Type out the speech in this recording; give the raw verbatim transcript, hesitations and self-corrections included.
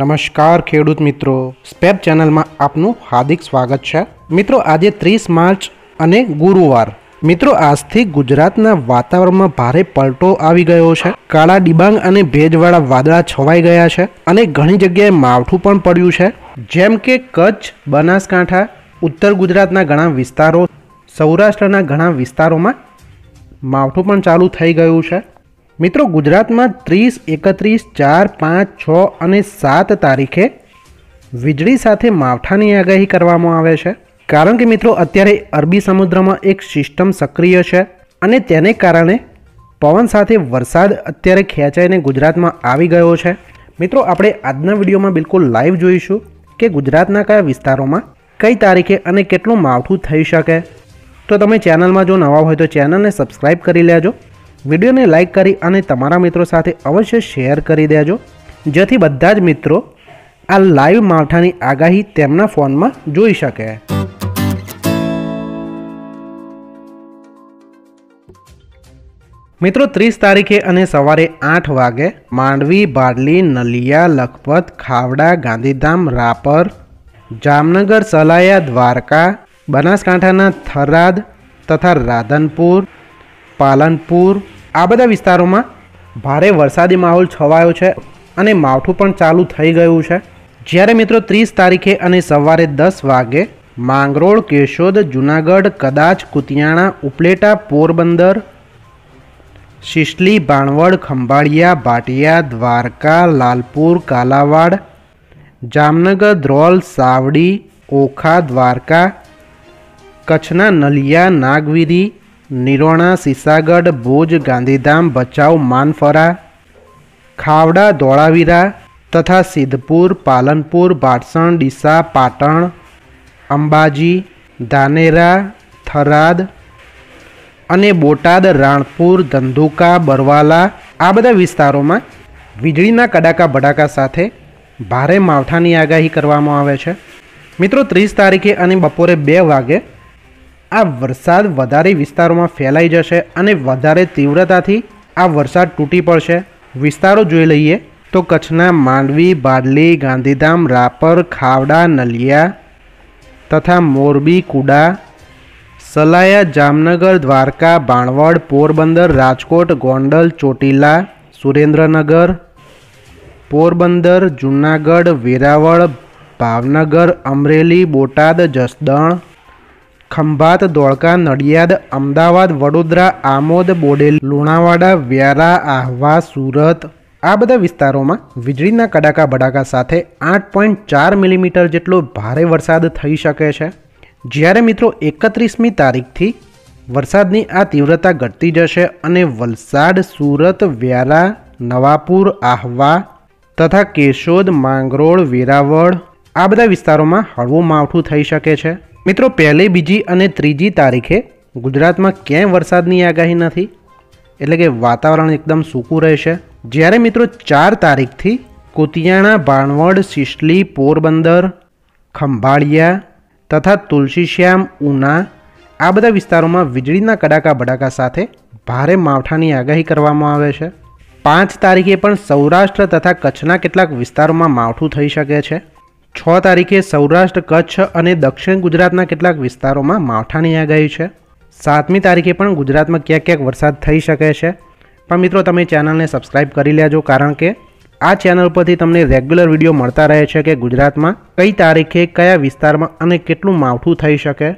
નમસ્કાર ખેડૂત મિત્રો, સ્પેપ ચેનલમાં આપનું હાર્દિક સ્વાગત છે। મિત્રો આજે ત્રીસ માર્ચ અને ગુરુવાર, મિત્રો આજથી ગુજરાતના વાતાવરણમાં ભારે પલટો આવી ગયો છે। કાળા ડિબાંગ અને ભેજવાળા વાદળા છવાઈ ગયા છે અને ઘણી જગ્યાએ માવઠું પણ પડ્યું છે, જેમ કે કચ્છ, બનાસકાંઠા, ઉત્તર ગુજરાતના ઘણા વિસ્તારો, સૌરાષ્ટ્રના ઘણા વિસ્તારોમાં માવઠું પણ ચાલુ થઈ ગયું છે। मित्रों गुजरात में तीस, एकत्रीस, चार, पांच, छ अने सात तारीखे वीजळी साथे मावठानी आगाही करवामां आवे छे। कारण के मित्रों अत्यारे अरबी समुद्र में एक सिस्टम सक्रिय छे अने तेने कारणे पवन साथे वरसाद अत्यारे खेंचाईने गुजरात में आवी गयो छे। मित्रों आपणे आजना विडियो में बिल्कुल लाइव जोईशुं के गुजरातना कया विस्तारों में कई तारीखे अने केटलुं मावठुं थई शके। तो तमे चेनल में जो नवा होय तो चेनलने सब्सक्राइब करी लेजो, वीडियो ने लाइक करी अने तमारा मित्रों साथे अवश्य शेयर करी देजो, जेथी बधा ज मित्रों आ लाइव मावठानी आगाही तेमना फोन में जोई शके। मित्रों तीस तारीखे अने सवारे आठ वागे मांडवी, बारली, नलिया, लखपत, खावड़ा, गांधीधाम, रापर, जामनगर, सलाया, द्वारका, बनासकांठाना थराद तथा राधनपुर, पालनपुर आ बधा विस्तारों में भारे वरसादी माहौल छवायो छे अने मावठुं पण चालू थई गयुं छे। ज्यारे मित्रों तीस तारीखे अने सवारे दस वागे मांगरोळ, केशोद, जूनागढ़, कदाच, कुतियाणा, उपलेटा, पोरबंदर, शिशली, बाणवड, खंभाळिया, भाटिया, द्वारका, लालपुर, कालावाड़, जामनगर, द्रोल, सावड़ी, ओखा, द्वारका, कच्छना नलिया, नागवीरी, निरोणा, सीसागढ़, भोज, गांधीधाम, बचाव, मानफरा, खावड़ा, धोळावीरा तथा सिद्धपुर, पालनपुर, भाटसण, डीसा, पाटण, अंबाजी, धानेरा, थराद अने बोटाद, राणपुर, धंधुका, बरवाला आ बधा विस्तारों में वीजळीना कड़ाका भड़ाका साथे भारे मावठानी आगाही करवामां आवे छे। मित्रों तीस तारीखे अने बपोरे बे वागे आ वरसाद वधारे विस्तारों में फैलाई जशे अने वधारे तीव्रताथी आ वरसाद तूटी पड़शे। विस्तारों जोई लईए तो कच्छना मांडवी, बारली, गांधीधाम, रापर, खावड़ा, नलिया तथा मोरबी, कूड़ा, सलाया, जामनगर, द्वारका, बाणवड, पोरबंदर, राजकोट, गोंडल, ચોટીલા, सुरेन्द्रनगर, पोरबंदर, जूनागढ़, वेरावळ, भावनगर, अमरेली, बोटाद, जसदण, खंभात, धोळका, नडियाद, अमदावाद, वडोदरा, आमोद, बोडेली, લુણાવાડા, વ્યારા, આહવા, સુરત आ बधा विस्तारों में वीजळीना कड़ाका भड़ाका साथे आठ पॉइंट चार मिलीमीटर जेटलो भारे वरसाद थई शके छे। ज्यारे मित्रों एकत्रीसमी तारीखथी वरसादनी आ तीव्रता घटती जशे अने वलसाड, सूरत, व्यारा, नवापुर, આહવા तथा केशोद, मांगरोळ, વેરાવળ आ बधा विस्तारों में हळवुं मावठुं थई शके छे। मित्रों पहली, बीजी अने त्रीजी तारीखे गुजरात में क्यांय वरसादनी आगाही नथी, एटले के वातावरण एकदम सूकू रहेशे। ज्यारे मित्रों चार तारीखथी कुतियाणा, बाणवड, सीसली, पोरबंदर, खंभाळिया तथा तुलसीश्याम, ऊना आ बधा विस्तारों में वीजळीना कड़ाका भड़ाका साथे भारे मावठानी आगाही करवामां आवे छे। पांच तारीखे पण सौराष्ट्र तथा कच्छना केटलाक विस्तारोमां मावठुं थई शके छे। छ तारीखे सौराष्ट्र, कच्छ अने दक्षिण गुजरातना केटलाक विस्तारोमां मावठानी आगाही छे। सातमी तारीखे पण गुजरातमां क्यांक क्यांक वरसाद थई शके छे, पण मित्रों तमे चेनलने सब्सक्राइब करी लेजो, कारण के आ चेनल परथी तमने रेग्युलर विडियो मळता रहे छे के गुजरातमां कई तारीखे कया विस्तारमां अने केटलुं मावठुं थई शके।